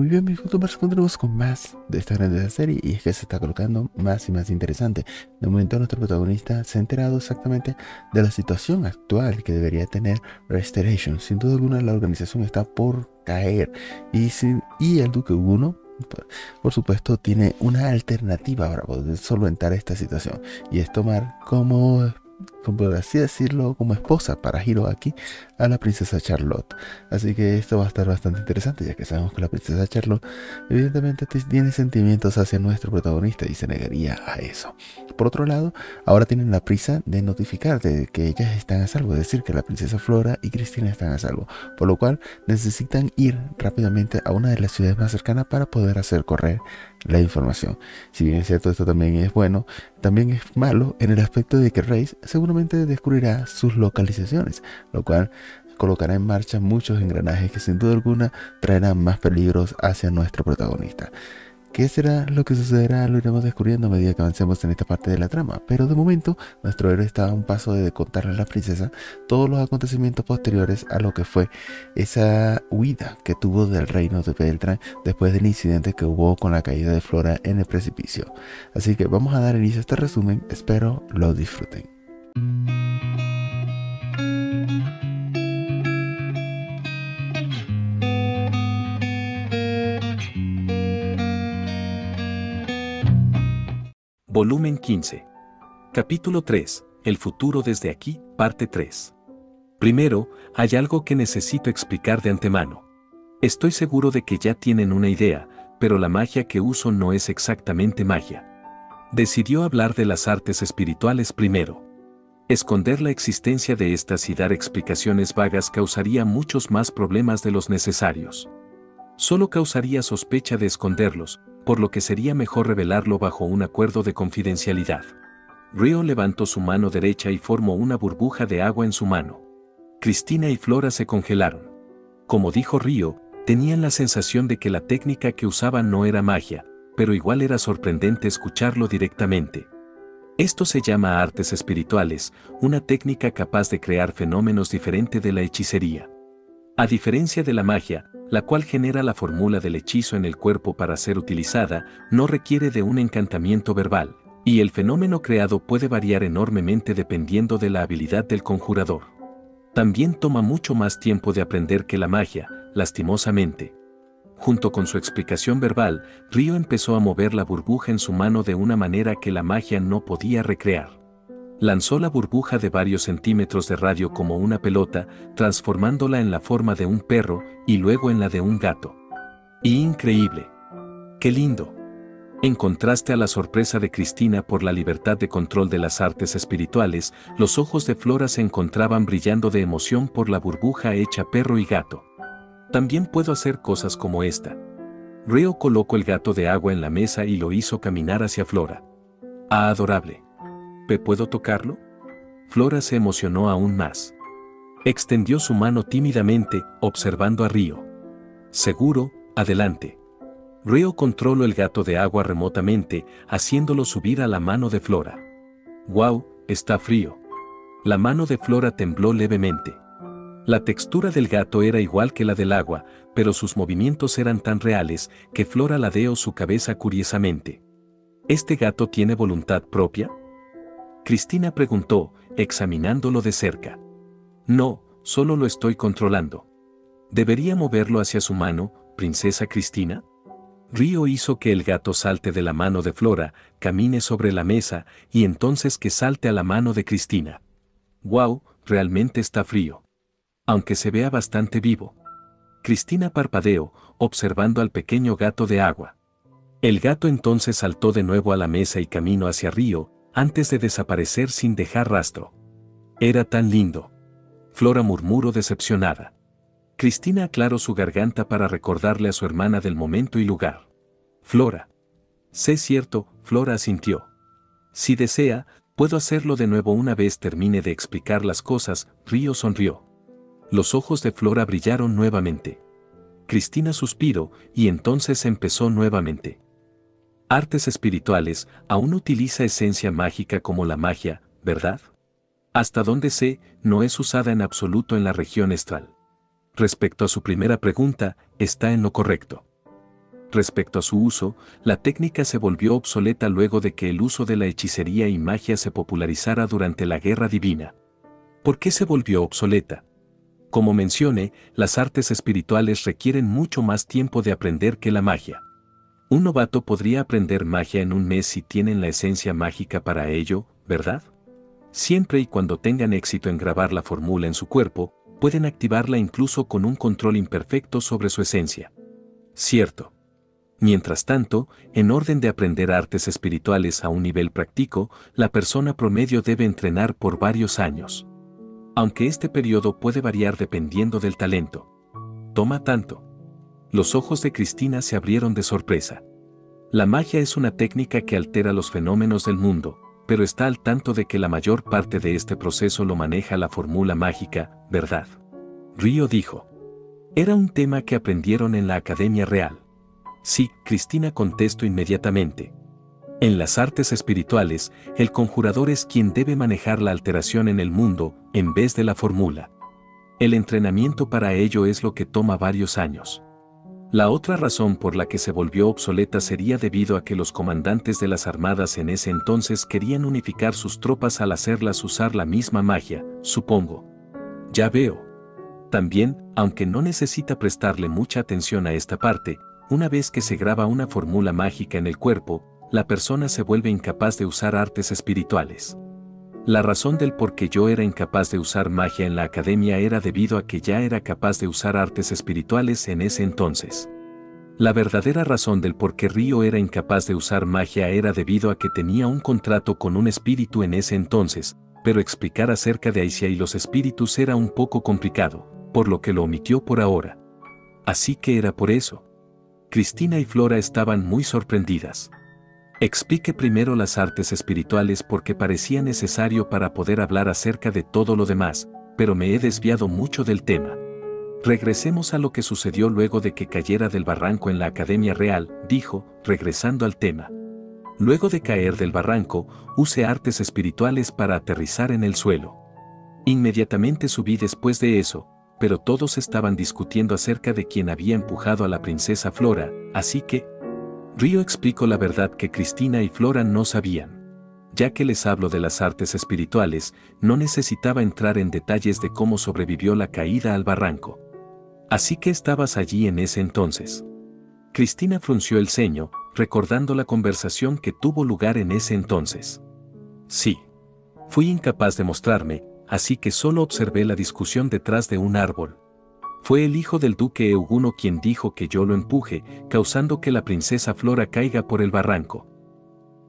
Muy bien, mis youtubers, continuamos con más de esta grandiosa serie, y es que se está colocando más y más interesante. De momento nuestro protagonista se ha enterado exactamente de la situación actual que debería tener Restoration. Sin duda alguna la organización está por caer, y el Duque Euguno, por supuesto, tiene una alternativa para poder solventar esta situación, y es tomar como por así decirlo, como esposa para Hiro aquí a la princesa Charlotte. Así que esto va a estar bastante interesante, ya que sabemos que la princesa Charlotte evidentemente tiene sentimientos hacia nuestro protagonista y se negaría a eso. Por otro lado, ahora tienen la prisa de notificar de que ellas están a salvo, es decir, que la princesa Flora y Cristina están a salvo, por lo cual necesitan ir rápidamente a una de las ciudades más cercanas para poder hacer correr la información. Si bien es cierto, esto también es bueno, también es malo en el aspecto de que Reis seguramente descubrirá sus localizaciones, lo cual colocará en marcha muchos engranajes que sin duda alguna traerán más peligros hacia nuestro protagonista. ¿Qué será lo que sucederá? Lo iremos descubriendo a medida que avancemos en esta parte de la trama, pero de momento nuestro héroe está a un paso de contarle a la princesa todos los acontecimientos posteriores a lo que fue esa huida que tuvo del reino de Beltrán después del incidente que hubo con la caída de Flora en el precipicio. Así que vamos a dar inicio a este resumen, espero lo disfruten. Volumen 15. Capítulo 3. El futuro desde aquí, parte 3. Primero, hay algo que necesito explicar de antemano. Estoy seguro de que ya tienen una idea, pero la magia que uso no es exactamente magia. Decidió hablar de las artes espirituales primero. Esconder la existencia de estas y dar explicaciones vagas causaría muchos más problemas de los necesarios. Solo causaría sospecha de esconderlos, por lo que sería mejor revelarlo bajo un acuerdo de confidencialidad. Río levantó su mano derecha y formó una burbuja de agua en su mano. Cristina y Flora se congelaron. Como dijo Río, tenían la sensación de que la técnica que usaban no era magia, pero igual era sorprendente escucharlo directamente. Esto se llama artes espirituales, una técnica capaz de crear fenómenos diferente de la hechicería. A diferencia de la magia, la cual genera la fórmula del hechizo en el cuerpo para ser utilizada, no requiere de un encantamiento verbal, y el fenómeno creado puede variar enormemente dependiendo de la habilidad del conjurador. También toma mucho más tiempo de aprender que la magia, lastimosamente. Junto con su explicación verbal, Río empezó a mover la burbuja en su mano de una manera que la magia no podía recrear. Lanzó la burbuja de varios centímetros de radio como una pelota, transformándola en la forma de un perro y luego en la de un gato. ¡Y increíble! ¡Qué lindo! En contraste a la sorpresa de Cristina por la libertad de control de las artes espirituales, los ojos de Flora se encontraban brillando de emoción por la burbuja hecha perro y gato. También puedo hacer cosas como esta. Río colocó el gato de agua en la mesa y lo hizo caminar hacia Flora. ¡Ah, adorable! ¿Puedo tocarlo? Flora se emocionó aún más. Extendió su mano tímidamente, observando a Río. Seguro, adelante. Río controló el gato de agua remotamente, haciéndolo subir a la mano de Flora. ¡Wow! Está frío. La mano de Flora tembló levemente. La textura del gato era igual que la del agua, pero sus movimientos eran tan reales que Flora ladeó su cabeza curiosamente. ¿Este gato tiene voluntad propia? Cristina preguntó, examinándolo de cerca. No, solo lo estoy controlando. ¿Debería moverlo hacia su mano, princesa Cristina? Río hizo que el gato salte de la mano de Flora, camine sobre la mesa, y entonces que salte a la mano de Cristina. ¡Guau! Realmente está frío. Aunque se vea bastante vivo. Cristina parpadeó, observando al pequeño gato de agua. El gato entonces saltó de nuevo a la mesa y caminó hacia Río, antes de desaparecer sin dejar rastro. Era tan lindo. Flora murmuró decepcionada. Cristina aclaró su garganta para recordarle a su hermana del momento y lugar. Flora. Sé cierto, Flora asintió. Si desea, puedo hacerlo de nuevo una vez termine de explicar las cosas, Río sonrió. Los ojos de Flora brillaron nuevamente. Cristina suspiró y entonces empezó nuevamente. Artes espirituales, aún utiliza esencia mágica como la magia, ¿verdad? Hasta donde sé, no es usada en absoluto en la región estral. Respecto a su primera pregunta, está en lo correcto. Respecto a su uso, la técnica se volvió obsoleta luego de que el uso de la hechicería y magia se popularizara durante la Guerra Divina. ¿Por qué se volvió obsoleta? Como mencioné, las artes espirituales requieren mucho más tiempo de aprender que la magia. Un novato podría aprender magia en un mes si tienen la esencia mágica para ello, ¿verdad? Siempre y cuando tengan éxito en grabar la fórmula en su cuerpo, pueden activarla incluso con un control imperfecto sobre su esencia. Cierto. Mientras tanto, en orden de aprender artes espirituales a un nivel práctico, la persona promedio debe entrenar por varios años. Aunque este periodo puede variar dependiendo del talento. Toma tanto. Los ojos de Cristina se abrieron de sorpresa. La magia es una técnica que altera los fenómenos del mundo, pero está al tanto de que la mayor parte de este proceso lo maneja la fórmula mágica, ¿verdad? Río dijo. Era un tema que aprendieron en la Academia Real. Sí, Cristina contestó inmediatamente. En las artes espirituales, el conjurador es quien debe manejar la alteración en el mundo, en vez de la fórmula. El entrenamiento para ello es lo que toma varios años. La otra razón por la que se volvió obsoleta sería debido a que los comandantes de las armadas en ese entonces querían unificar sus tropas al hacerlas usar la misma magia, supongo. Ya veo. También, aunque no necesita prestarle mucha atención a esta parte, una vez que se graba una fórmula mágica en el cuerpo, la persona se vuelve incapaz de usar artes espirituales. La razón del por qué yo era incapaz de usar magia en la academia era debido a que ya era capaz de usar artes espirituales en ese entonces. La verdadera razón del por qué Río era incapaz de usar magia era debido a que tenía un contrato con un espíritu en ese entonces, pero explicar acerca de Aisia y los espíritus era un poco complicado, por lo que lo omitió por ahora. Así que era por eso. Cristina y Flora estaban muy sorprendidas. Explique primero las artes espirituales porque parecía necesario para poder hablar acerca de todo lo demás, pero me he desviado mucho del tema. Regresemos a lo que sucedió luego de que cayera del barranco en la Academia Real, dijo, regresando al tema. Luego de caer del barranco, usé artes espirituales para aterrizar en el suelo. Inmediatamente subí después de eso, pero todos estaban discutiendo acerca de quién había empujado a la princesa Flora, así que... Río explicó la verdad que Cristina y Flora no sabían. Ya que les hablo de las artes espirituales, no necesitaba entrar en detalles de cómo sobrevivió la caída al barranco. Así que estabas allí en ese entonces. Cristina frunció el ceño, recordando la conversación que tuvo lugar en ese entonces. Sí. Fui incapaz de mostrarme, así que solo observé la discusión detrás de un árbol. Fue el hijo del duque Euguno quien dijo que yo lo empuje, causando que la princesa Flora caiga por el barranco.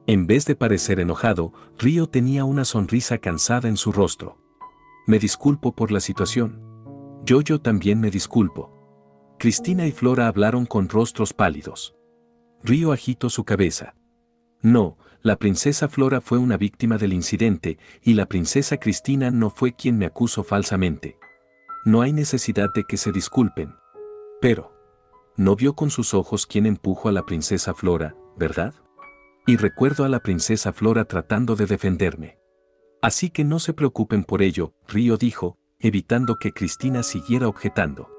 En vez de parecer enojado, Río tenía una sonrisa cansada en su rostro. Me disculpo por la situación. Yo también me disculpo. Cristina y Flora hablaron con rostros pálidos. Río agitó su cabeza. No, la princesa Flora fue una víctima del incidente, y la princesa Cristina no fue quien me acusó falsamente. No hay necesidad de que se disculpen. Pero, ¿no vio con sus ojos quién empujó a la princesa Flora, verdad? Y recuerdo a la princesa Flora tratando de defenderme. Así que no se preocupen por ello, Río dijo, evitando que Cristina siguiera objetando.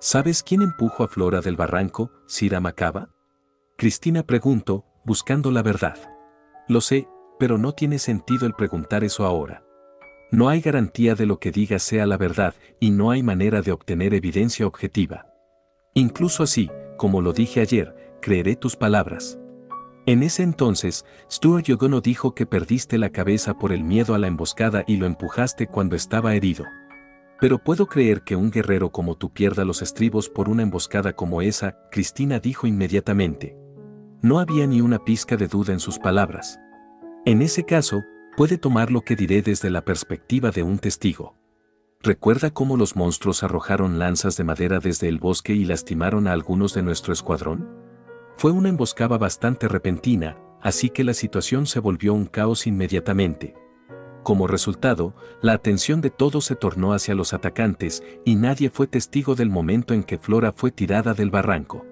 ¿Sabes quién empujó a Flora del barranco, Sira Macaba? Cristina preguntó, buscando la verdad. Lo sé, pero no tiene sentido el preguntar eso ahora. No hay garantía de lo que diga sea la verdad y no hay manera de obtener evidencia objetiva. Incluso así, como lo dije ayer, creeré tus palabras. En ese entonces, Stewart dijo que perdiste la cabeza por el miedo a la emboscada y lo empujaste cuando estaba herido. Pero puedo creer que un guerrero como tú pierda los estribos por una emboscada como esa, Cristina dijo inmediatamente. No había ni una pizca de duda en sus palabras. En ese caso, puede tomar lo que diré desde la perspectiva de un testigo. Recuerda cómo los monstruos arrojaron lanzas de madera desde el bosque y lastimaron a algunos de nuestro escuadrón. Fue una emboscada bastante repentina, así que la situación se volvió un caos inmediatamente. Como resultado, la atención de todos se tornó hacia los atacantes y nadie fue testigo del momento en que Flora fue tirada del barranco.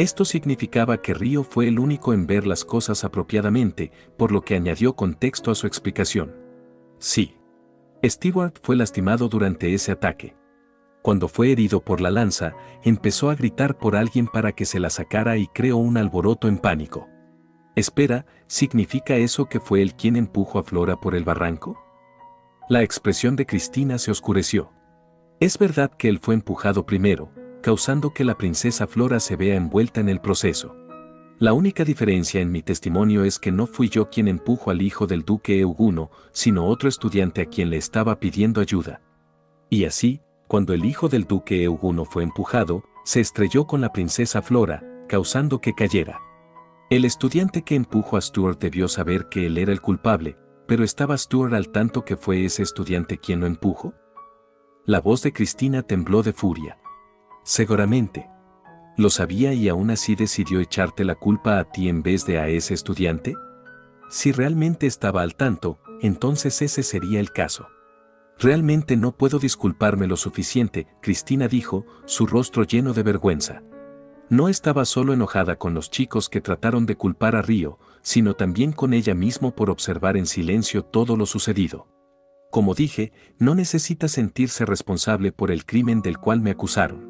Esto significaba que Río fue el único en ver las cosas apropiadamente, por lo que añadió contexto a su explicación. Sí. Stewart fue lastimado durante ese ataque. cuando fue herido por la lanza, empezó a gritar por alguien para que se la sacara y creó un alboroto en pánico. Espera, ¿significa eso que fue él quien empujó a Flora por el barranco? La expresión de Cristina se oscureció. Es verdad que él fue empujado primero, causando que la princesa Flora se vea envuelta en el proceso. La única diferencia en mi testimonio es que no fui yo quien empujó al hijo del duque Euguno, sino otro estudiante a quien le estaba pidiendo ayuda. Y así, cuando el hijo del duque Euguno fue empujado, se estrelló con la princesa Flora, causando que cayera. El estudiante que empujó a Stewart debió saber que él era el culpable, pero ¿estaba Stewart al tanto que fue ese estudiante quien lo empujó? La voz de Cristina tembló de furia. Seguramente. ¿Lo sabía y aún así decidió echarte la culpa a ti en vez de a ese estudiante? Si realmente estaba al tanto, entonces ese sería el caso. Realmente no puedo disculparme lo suficiente, Cristina dijo, su rostro lleno de vergüenza. No estaba solo enojada con los chicos que trataron de culpar a Río, sino también con ella misma por observar en silencio todo lo sucedido. Como dije, no necesita sentirse responsable por el crimen del cual me acusaron.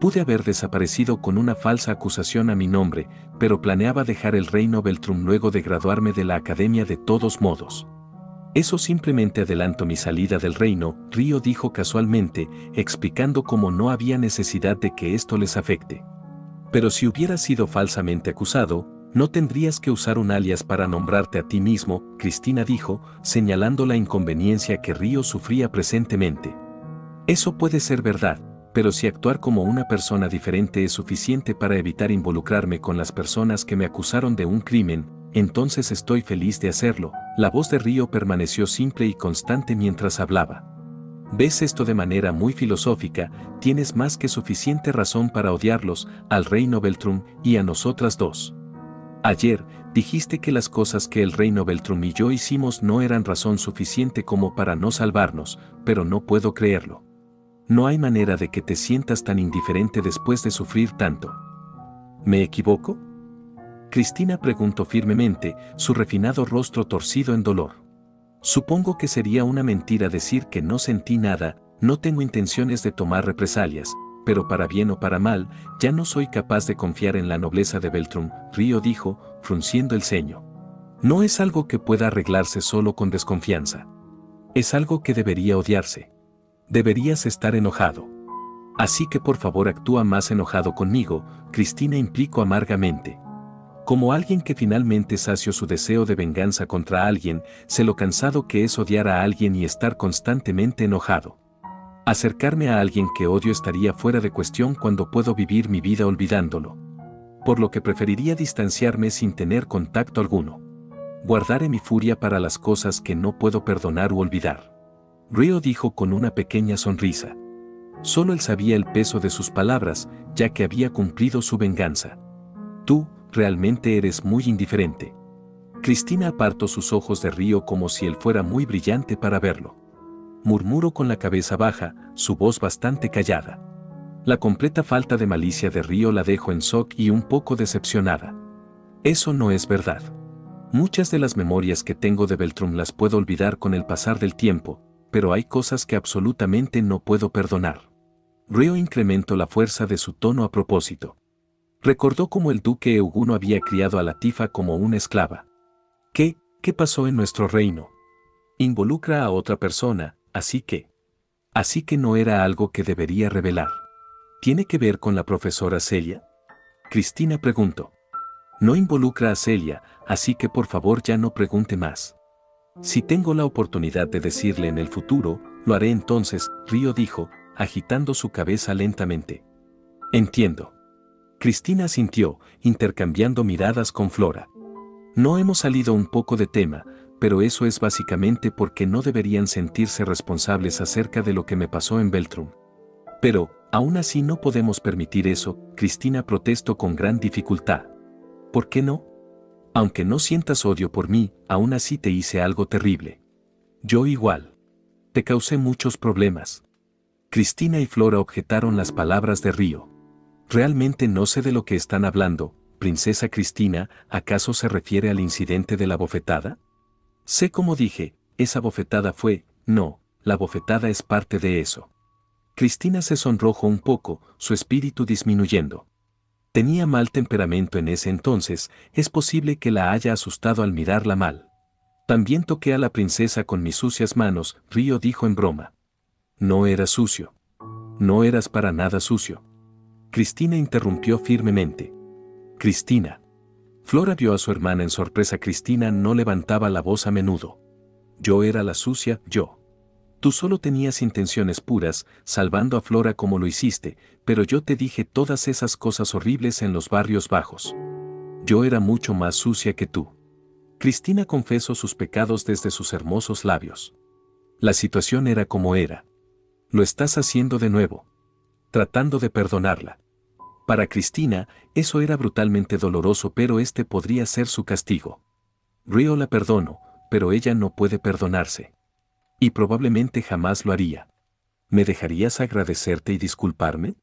Pude haber desaparecido con una falsa acusación a mi nombre, pero planeaba dejar el reino Beltrán luego de graduarme de la academia de todos modos. Eso simplemente adelantó mi salida del reino, Río dijo casualmente, explicando cómo no había necesidad de que esto les afecte. Pero si hubieras sido falsamente acusado, no tendrías que usar un alias para nombrarte a ti mismo, Cristina dijo, señalando la inconveniencia que Río sufría presentemente. Eso puede ser verdad. Pero si actuar como una persona diferente es suficiente para evitar involucrarme con las personas que me acusaron de un crimen, entonces estoy feliz de hacerlo. La voz de Río permaneció simple y constante mientras hablaba. Ves esto de manera muy filosófica, tienes más que suficiente razón para odiarlos, al reino Beltrán y a nosotras dos. Ayer, dijiste que las cosas que el reino Beltrán y yo hicimos no eran razón suficiente como para no salvarnos, pero no puedo creerlo. No hay manera de que te sientas tan indiferente después de sufrir tanto. ¿Me equivoco? Cristina preguntó firmemente, su refinado rostro torcido en dolor. Supongo que sería una mentira decir que no sentí nada, no tengo intenciones de tomar represalias, pero para bien o para mal, ya no soy capaz de confiar en la nobleza de Beltrán, Río dijo, frunciendo el ceño. No es algo que pueda arreglarse solo con desconfianza. Es algo que debería odiarse. Deberías estar enojado. Así que por favor actúa más enojado conmigo, Cristina implicó amargamente. Como alguien que finalmente sació su deseo de venganza contra alguien, sé lo cansado que es odiar a alguien y estar constantemente enojado. Acercarme a alguien que odio estaría fuera de cuestión cuando puedo vivir mi vida olvidándolo. Por lo que preferiría distanciarme sin tener contacto alguno. Guardaré mi furia para las cosas que no puedo perdonar u olvidar. Río dijo con una pequeña sonrisa. Solo él sabía el peso de sus palabras, ya que había cumplido su venganza. Tú, realmente eres muy indiferente. Cristina apartó sus ojos de Río como si él fuera muy brillante para verlo. Murmuró con la cabeza baja, su voz bastante callada. La completa falta de malicia de Río la dejó en shock y un poco decepcionada. Eso no es verdad. Muchas de las memorias que tengo de Beltrán las puedo olvidar con el pasar del tiempo, pero hay cosas que absolutamente no puedo perdonar. Río incrementó la fuerza de su tono a propósito. Recordó cómo el duque Euguno había criado a Latifa como una esclava. ¿Qué pasó en nuestro reino? Involucra a otra persona, así que no era algo que debería revelar. ¿Tiene que ver con la profesora Celia? Cristina preguntó. No involucra a Celia, así que por favor ya no pregunte más. Si tengo la oportunidad de decirle en el futuro, lo haré entonces, Río dijo, agitando su cabeza lentamente. Entiendo. Cristina asintió, intercambiando miradas con Flora. No hemos salido un poco de tema, pero eso es básicamente porque no deberían sentirse responsables acerca de lo que me pasó en Beltrán. Pero, aún así no podemos permitir eso, Cristina protestó con gran dificultad. ¿Por qué no? Aunque no sientas odio por mí, aún así te hice algo terrible. Yo igual. Te causé muchos problemas. Cristina y Flora objetaron las palabras de Río. Realmente no sé de lo que están hablando, princesa Cristina, ¿acaso se refiere al incidente de la bofetada? Sé cómo dije, esa bofetada fue, no, la bofetada es parte de eso. Cristina se sonrojó un poco, su espíritu disminuyendo. Tenía mal temperamento en ese entonces, es posible que la haya asustado al mirarla mal. También toqué a la princesa con mis sucias manos, Río dijo en broma. No era sucio. No eras para nada sucio. Cristina interrumpió firmemente. Cristina. Flora vio a su hermana en sorpresa. Cristina no levantaba la voz a menudo. Yo era la sucia, yo. Tú solo tenías intenciones puras, salvando a Flora como lo hiciste, pero yo te dije todas esas cosas horribles en los barrios bajos. Yo era mucho más sucia que tú. Cristina confesó sus pecados desde sus hermosos labios. La situación era como era. Lo estás haciendo de nuevo. Tratando de perdonarla. Para Cristina, eso era brutalmente doloroso, pero este podría ser su castigo. Río la perdonó, pero ella no puede perdonarse. Y probablemente jamás lo haría. ¿Me dejarías agradecerte y disculparme?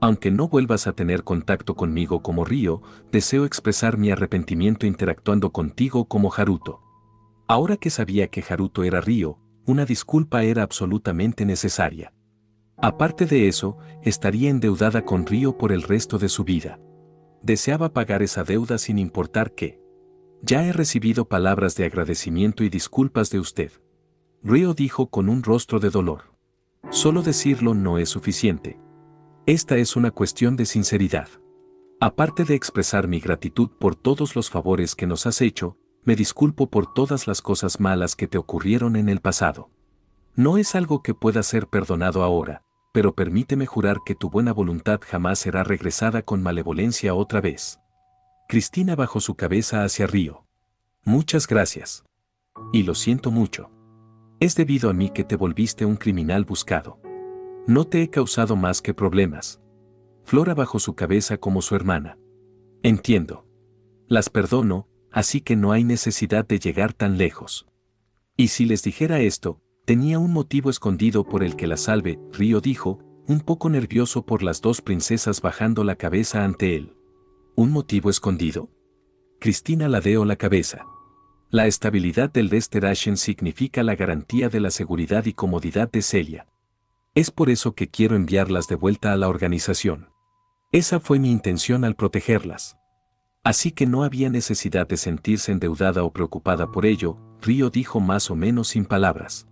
Aunque no vuelvas a tener contacto conmigo como Río, deseo expresar mi arrepentimiento interactuando contigo como Haruto. Ahora que sabía que Haruto era Río, una disculpa era absolutamente necesaria. Aparte de eso, estaría endeudada con Río por el resto de su vida. Deseaba pagar esa deuda sin importar qué. Ya he recibido palabras de agradecimiento y disculpas de usted. Río dijo con un rostro de dolor. Solo decirlo no es suficiente. Esta es una cuestión de sinceridad. Aparte de expresar mi gratitud por todos los favores que nos has hecho, me disculpo por todas las cosas malas que te ocurrieron en el pasado. No es algo que pueda ser perdonado ahora, pero permíteme jurar que tu buena voluntad jamás será regresada con malevolencia otra vez. Cristina bajó su cabeza hacia Río. Muchas gracias. Y lo siento mucho. Es debido a mí que te volviste un criminal buscado. No te he causado más que problemas. Flora bajó su cabeza como su hermana. Entiendo. Las perdono, así que no hay necesidad de llegar tan lejos. Y si les dijera esto, tenía un motivo escondido por el que la salve, Río dijo, un poco nervioso por las dos princesas bajando la cabeza ante él. ¿Un motivo escondido? Cristina ladeó la cabeza. La estabilidad del Dester Ashen significa la garantía de la seguridad y comodidad de Celia. Es por eso que quiero enviarlas de vuelta a la organización. Esa fue mi intención al protegerlas. Así que no había necesidad de sentirse endeudada o preocupada por ello, Río dijo más o menos sin palabras.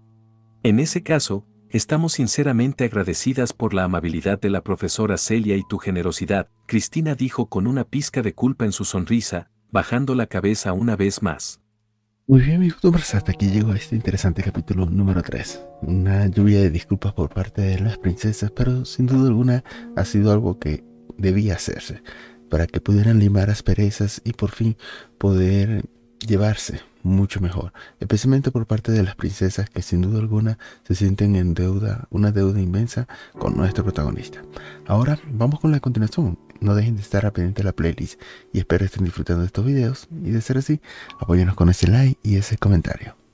En ese caso, estamos sinceramente agradecidas por la amabilidad de la profesora Celia y tu generosidad, Cristina dijo con una pizca de culpa en su sonrisa, bajando la cabeza una vez más. Muy bien amigos, hasta aquí llegó este interesante capítulo número 3. Una lluvia de disculpas por parte de las princesas, pero sin duda alguna ha sido algo que debía hacerse, para que pudieran limar asperezas y por fin poder llevarse mucho mejor, especialmente por parte de las princesas que sin duda alguna se sienten en deuda, una deuda inmensa con nuestro protagonista. Ahora vamos con la continuación. No dejen de estar pendiente de la playlist y espero estén disfrutando de estos videos y de ser así, apóyanos con ese like y ese comentario.